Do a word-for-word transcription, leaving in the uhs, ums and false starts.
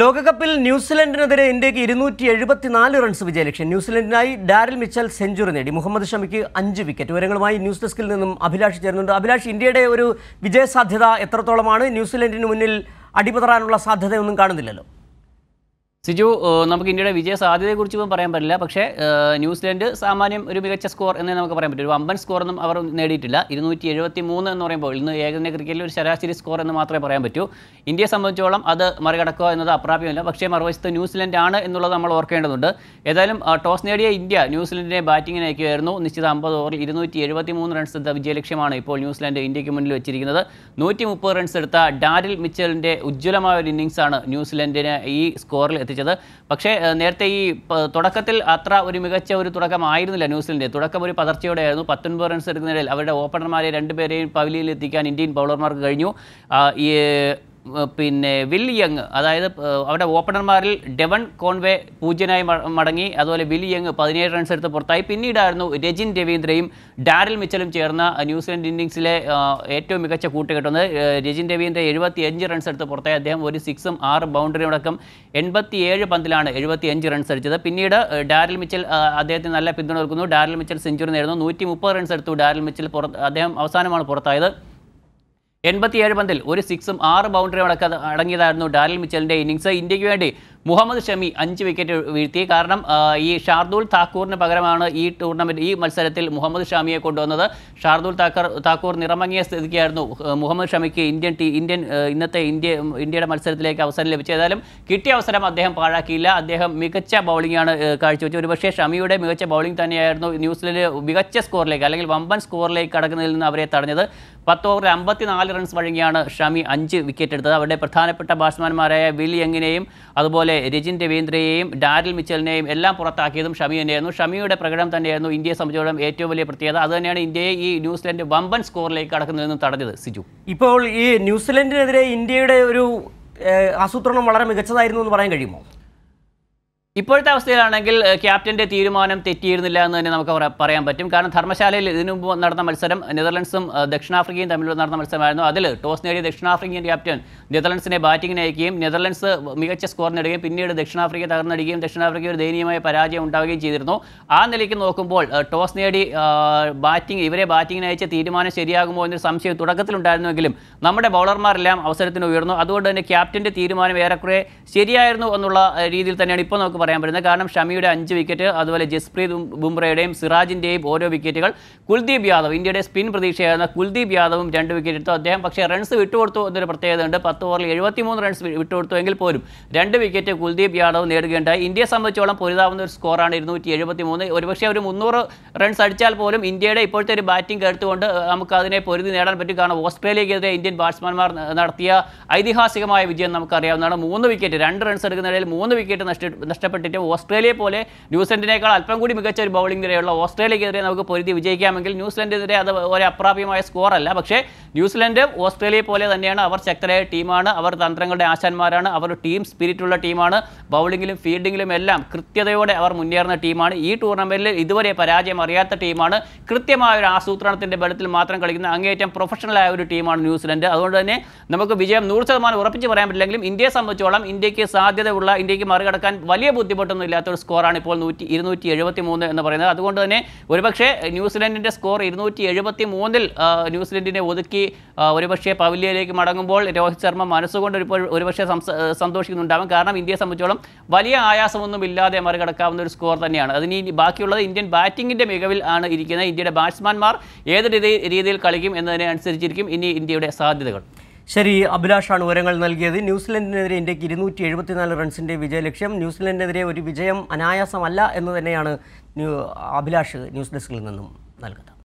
ലോകകപ്പിൽ ന്യൂസിലൻഡിനെതിരെ ഇന്ത്യക്ക് ഇരുനൂറ്റി എഴുപത്തിനാല് റൺസ് വിജയലക്ഷ്യം. ന്യൂസിലൻഡിനായി ഡാരിൽ മിച്ചൽ സെഞ്ചുറി നേടി. മുഹമ്മദ് ഷമിക്ക് അഞ്ച് വിക്കറ്റ്. വിവരങ്ങളുമായി ന്യൂസ് ഡെസ്കിൽ നിന്നും അഭിലാഷ് ചേരുന്നുണ്ട്. അഭിലാഷ്, ഇന്ത്യയുടെ ഒരു വിജയ സാധ്യത എത്രത്തോളമാണ്? ന്യൂസിലൻഡിന് മുന്നിൽ അടിപതറാനുള്ള സാധ്യതയൊന്നും കാണുന്നില്ലല്ലോ. സിജു, നമുക്ക് ഇന്ത്യയുടെ വിജയ സാധ്യതയെക്കുറിച്ച് ഇപ്പം പറയാൻ പറ്റില്ല. പക്ഷേ ന്യൂസിലൻഡ് സാമാന്യം ഒരു മികച്ച സ്കോർ എന്നേ നമുക്ക് പറയാൻ പറ്റും. ഒരു വമ്പൻ സ്കോറൊന്നും അവർ നേടിയിട്ടില്ല. ഇരുന്നൂറ്റി എഴുപത്തി മൂന്ന് എന്ന് പറയുമ്പോൾ ഇന്ന് ഏകദിന ക്രിക്കറ്റിൽ ഒരു ശരാശരി സ്കോർ എന്ന് മാത്രമേ പറയാൻ പറ്റൂ. ഇന്ത്യയെ സംബന്ധിച്ചോളം അത് മറികടക്കുക എന്നത് അപ്രാപ്യമല്ല. പക്ഷേ മറുവശത്ത് ന്യൂസിലൻഡാണ് എന്നുള്ളത് നമ്മൾ ഓർക്കേണ്ടതുണ്ട്. ഏതായാലും ടോസ് നേടിയ ഇന്ത്യ ന്യൂസിലൻഡിനെ ബാറ്റിങ്ങിന് അയക്കുകയായിരുന്നു. നിശ്ചിത അമ്പത് ഓവറിൽ ഇരുന്നൂറ്റി എഴുപത്തി മൂന്ന് റൺസ് എന്ന വിജയലക്ഷ്യമാണ് ഇപ്പോൾ ന്യൂസിലൻഡ് ഇന്ത്യക്ക് മുന്നിൽ വെച്ചിരിക്കുന്നത്. നൂറ്റി മുപ്പത് റൺസ് എടുത്ത ഡാരിൽ മിച്ചലിൻ്റെ ഉജ്ജ്വലമായ ഒരു ഇന്നിങ്സാണ് ന്യൂസിലൻഡിന് ഈ സ്കോറിൽ എത്തിച്ചത്. പക്ഷേ നേരത്തെ ഈ തുടക്കത്തിൽ അത്ര ഒരു മികച്ച ഒരു തുടക്കമായിരുന്നില്ല ന്യൂസിലൻഡ്. തുടക്കം ഒരു പതർച്ചയോടെ ആയിരുന്നു. പത്തൊൻപത് റൺസ് എടുക്കുന്നതിൽ അവരുടെ ഓപ്പണർമാരെ രണ്ടുപേരെയും പവിലിയിൽ എത്തിക്കാൻ ഇന്ത്യൻ ബൗളർമാർക്ക് കഴിഞ്ഞു. ഈ പിന്നെ വിൽ യങ്, അതായത് അവിടെ ഓപ്പണർമാരിൽ ഡെവൺ കോൺവേ പൂജ്യനായി മടങ്ങി. അതുപോലെ വിൽ യങ് പതിനേഴ് റൺസ് എടുത്ത് പുറത്തായി. പിന്നീടായിരുന്നു രജിൻ രവീന്ദ്രയും ഡാരിൽ മിച്ചലും ചേർന്ന ന്യൂസിലൻഡ് ഇന്നിങ്സിലെ ഏറ്റവും മികച്ച കൂട്ടുകെട്ടുന്നത്. രജിൻ രവീന്ദ്ര എഴുപത്തി അഞ്ച് റൺസ് എടുത്ത് പുറത്തായി. അദ്ദേഹം ഒരു സിക്സും ആറ് ബൗണ്ടറിയുമടക്കം എൺപത്തിയേഴ് പന്തിലാണ് എഴുപത്തി അഞ്ച് റൺസ് അടിച്ചത്. പിന്നീട് ഡാരിൽ മിച്ചൽ അദ്ദേഹത്തിന് നല്ല പിന്തുണ നൽകുന്നു. ഡാരിൽ മിച്ചൽ സെഞ്ചുറി നേടുന്നു. നൂറ്റി മുപ്പത് റൺസ് എടുത്തു ഡാരിൽ മിച്ചൽ. പുറത്ത് അദ്ദേഹം അവസാനമാണ് പുറത്തായത്. എൺപത്തിയേഴ് പന്തിൽ ഒരു സിക്സും ആറ് ബൗണ്ടറിയും അടക്കം അടങ്ങിയതായിരുന്നു ഡാരിൽ മിച്ചലിൻ്റെ ഇന്നിങ്സ്. ഇന്ത്യക്ക് വേണ്ടി മുഹമ്മദ് ഷമി അഞ്ച് വിക്കറ്റ് വീഴ്ത്തി. കാരണം ഈ ഷാർദുൽ താക്കൂറിന് പകരമാണ് ഈ ടൂർണമെൻറ്റ് ഈ മത്സരത്തിൽ മുഹമ്മദ് ഷമിയെ കൊണ്ടുവന്നത്. ഷാർദുൽ താക്കർ താക്കൂർ നിറമങ്ങിയ സ്ഥിതിക്കായിരുന്നു മുഹമ്മദ് ഷമിക്ക് ഇന്ത്യൻ ടീ ഇന്ത്യൻ ഇന്നത്തെ ഇന്ത്യ ഇന്ത്യയുടെ മത്സരത്തിലേക്ക് അവസരം ലഭിച്ചു. ഏതായാലും കിട്ടിയ അവസരം അദ്ദേഹം പാഴാക്കിയില്ല. അദ്ദേഹം മികച്ച ബൗളിംഗാണ് കാഴ്ചവെച്ചത്. ഒരുപക്ഷേ ഷമിയുടെ മികച്ച ബൗളിംഗ് തന്നെയായിരുന്നു ന്യൂസിലൻഡ് മികച്ച സ്കോറിലേക്ക് അല്ലെങ്കിൽ വമ്പൻ സ്കോറിലേക്ക് കടക്കുന്നതിൽ നിന്ന് അവരെ തടഞ്ഞത്. പത്ത് ഓവറിൽ അമ്പത്തിനാല് റൺസ് വഴങ്ങിയാണ് ഷമി അഞ്ച് വിക്കറ്റ് എടുത്തത്. അവരുടെ പ്രധാനപ്പെട്ട ബാറ്റ്സ്മാൻമാരായ വിൽ യങ്ങിനെയും അതുപോലെ രജിൻ രവീന്ദ്രയെയും ഡാരിൽ മിച്ചലിനെയും എല്ലാം പുറത്താക്കിയതും ഷമി തന്നെയായിരുന്നു. ഷമിയുടെ പ്രകടനം തന്നെയായിരുന്നു ഇന്ത്യയെ സംബന്ധിച്ചോളം ഏറ്റവും വലിയ പ്രത്യേകത. അതുതന്നെയാണ് ഇന്ത്യയെ ഈ ന്യൂസിലൻഡ് വമ്പൻ സ്കോറിലേക്ക് കടക്കുന്നതെന്നും തടഞ്ഞത്. സിജു, ഇപ്പോൾ ഈ ന്യൂസിലൻഡിനെതിരെ ഇന്ത്യയുടെ ഒരു ആസൂത്രണം വളരെ മികച്ചതായിരുന്നു എന്ന് പറയാൻ കഴിയുമോ? ഇപ്പോഴത്തെ അവസ്ഥയിലാണെങ്കിൽ ക്യാപ്റ്റൻ്റെ തീരുമാനം തെറ്റിയിരുന്നില്ല എന്ന് തന്നെ നമുക്ക് പറയാൻ പറ്റും. കാരണം ധർമ്മശാലയിൽ ഇതിനു മുമ്പ് നടന്ന മത്സരം നെതർലൻഡ്സും ദക്ഷിണാഫ്രിക്കയും തമ്മിൽ നടന്ന മത്സരമായിരുന്നു. അതിൽ ടോസ് നേടിയ ദക്ഷിണാഫ്രിക്കൻ ക്യാപ്റ്റൻ നെതർലൻഡ്സിനെ ബാറ്റിങ്ങിന് അയക്കുകയും നെതർലൻഡ്സ് മികച്ച സ്കോർ നേടുകയും പിന്നീട് ദക്ഷിണാഫ്രിക്ക തകർന്നടിക്കുകയും ദക്ഷിണാഫ്രിക്ക ഒരു ദയനീയമായ പരാജയം ഉണ്ടാവുകയും ചെയ്തിരുന്നു. ആ നിലയ്ക്ക് നോക്കുമ്പോൾ ടോസ് നേടി ബാറ്റിംഗ് ഇവരെ ബാറ്റിങ്ങിന് അയച്ച തീരുമാനം ശരിയാകുമോ എന്നൊരു സംശയം തുടക്കത്തിലുണ്ടായിരുന്നുവെങ്കിലും നമ്മുടെ ബൗളർമാരെല്ലാം അവസരത്തിന് ഉയർന്നു. അതുകൊണ്ട് തന്നെ ക്യാപ്റ്റൻ്റെ തീരുമാനം ഏറെക്കുറെ ശരിയായിരുന്നു എന്നുള്ള രീതിയിൽ തന്നെയാണ് ഇപ്പോൾ നമുക്ക് പറയാൻ പറ്റുന്നത്. കാരണം ഷമിയുടെ അഞ്ച് വിക്കറ്റ്, അതുപോലെ ജസ്പ്രീത് ബുംറയുടെയും സിറാജിൻ്റെയും ഓരോ വിക്കറ്റുകൾ, കുൽദീപ് യാദവ് ഇന്ത്യയുടെ സ്പിൻ പ്രതീക്ഷയായിരുന്ന കുൽദീപ് യാദവും രണ്ട് വിക്കറ്റ് എടുത്തു. അദ്ദേഹം പക്ഷേ റൺസ് വിട്ടുകൊടുത്തു എന്നൊരു പ്രത്യേകതയുണ്ട്. പത്ത് ഓവറിൽ എഴുപത്തിമൂന്ന് റൺസ് വിട്ടുകൊടുത്തുവെങ്കിൽ പോലും രണ്ട് വിക്കറ്റ് കുൽദീപ് യാദവ് നേടുകയുണ്ടായി. ഇന്ത്യയെ സംബന്ധിച്ചോളം പൊരുതാവുന്ന ഒരു സ്കോറാണ് ഇരുന്നൂറ്റി എഴുപത്തി മൂന്ന്. ഒരുപക്ഷെ ഒരു മുന്നൂറ് റൺസ് അടിച്ചാൽ പോലും ഇന്ത്യയുടെ ഇപ്പോഴത്തെ ഒരു ബാറ്റിംഗ് എടുത്തുകൊണ്ട് നമുക്ക് അതിനെ പൊരുതി നേടാൻ പറ്റും. കാരണം ഓസ്ട്രേലിയക്കെതിരെ ഇന്ത്യൻ ബാറ്റ്സ്മാൻമാർ നടത്തിയ ഐതിഹാസികമായ വിജയം നമുക്കറിയാവുന്നതാണ്. മൂന്ന് വിക്കറ്റ് രണ്ട് റൺസ് എടുക്കുന്നതിൽ മൂന്ന് വിക്കറ്റ് നഷ്ട നഷ്ടപ്പെട്ടു പ്പെട്ടിട്ട് ഓസ്ട്രേലിയയെ പോലെ ന്യൂസിലൻഡിനേക്കാൾ അല്പം കൂടി മികച്ച ഒരു ബൗളിംഗ് നിരയുള്ള ഓസ്ട്രേലിയക്കെതിരെ നമുക്ക് പൊരുതി വിജയിക്കാമെങ്കിൽ ന്യൂസിലൻഡിനെതിരെ അത് ഒരു അപ്രാപ്യമായ സ്കോറല്ല. പക്ഷേ ന്യൂസിലൻഡ് ഓസ്ട്രേലിയയെ പോലെ തന്നെയാണ്. അവർ ശക്തരായ ടീമാണ്. അവർ തന്ത്രങ്ങളുടെ ആശാന്മാരാണ്. അവർ ടീം സ്പിരിറ്റുള്ള ടീമാണ്. ബൗളിങ്ങിലും ഫീൽഡിങ്ങിലും എല്ലാം കൃത്യതയോടെ അവർ മുന്നേറുന്ന ടീമാണ്. ഈ ടൂർണമെൻറ്റിൽ ഇതുവരെ പരാജയം അറിയാത്ത ടീമാണ്. കൃത്യമായ ഒരു ആസൂത്രണത്തിൻ്റെ ബലത്തിൽ മാത്രം കളിക്കുന്ന അങ്ങേയറ്റം പ്രൊഫഷണലായ ഒരു ടീമാണ് ന്യൂസിലൻഡ്. അതുകൊണ്ട് തന്നെ നമുക്ക് വിജയം നൂറ് ശതമാനം ഉറപ്പിച്ച് പറയാൻ പറ്റില്ലെങ്കിലും ഇന്ത്യയെ സംബന്ധിച്ചോളം ഇന്ത്യക്ക് സാധ്യതയുള്ള ഇന്ത്യക്ക് മറികടക്കാൻ വലിയ ബുദ്ധിമുട്ടൊന്നും ഇല്ലാത്തൊരു സ്കോറാണ് ഇപ്പോൾ നൂറ്റി ഇരുന്നൂറ്റി എഴുപത്തി മൂന്ന് എന്ന് പറയുന്നത്. അതുകൊണ്ട് തന്നെ ഒരുപക്ഷെ ന്യൂസിലൻഡിൻ്റെ സ്കോർ ഇരുന്നൂറ്റി എഴുപത്തി മൂന്നിൽ ന്യൂസിലൻഡിനെ ഒതുക്കി ഒരുപക്ഷെ പവിലിയയിലേക്ക് മടങ്ങുമ്പോൾ രോഹിത് ശർമ്മ മനസ്സുകൊണ്ട് ഇപ്പോൾ ഒരുപക്ഷെ സന്തോഷിക്കുന്നുണ്ടാകും. കാരണം ഇന്ത്യയെ സംബന്ധിച്ചോളം വലിയ ആയാസമൊന്നും ഇല്ലാതെ മറികടക്കാവുന്ന ഒരു സ്കോർ തന്നെയാണ്. അതിന് ബാക്കിയുള്ളത് ഇന്ത്യൻ ബാറ്റിങ്ങിൻ്റെ മികവിൽ ആണ് ഇരിക്കുന്നത്. ഇന്ത്യയുടെ ബാറ്റ്സ്മാൻമാർ ഏത് രീതിയിൽ കളിക്കും എന്നതിനനുസരിച്ചിരിക്കും ഇനി ഇന്ത്യയുടെ സാധ്യതകൾ. ശരി, അഭിലാഷാണ് വിവരങ്ങൾ നൽകിയത്. ന്യൂസിലൻഡിനെതിരെ ഇന്ത്യക്ക് ഇരുന്നൂറ്റി എഴുപത്തിനാല് റൺസിൻ്റെ വിജയലക്ഷ്യം. ന്യൂസിലൻഡിനെതിരെ ഒരു വിജയം അനായാസമല്ല എന്ന് തന്നെയാണ് അഭിലാഷ് ന്യൂസ് ഡെസ്കിൽ നിന്നും നൽകുന്നത്.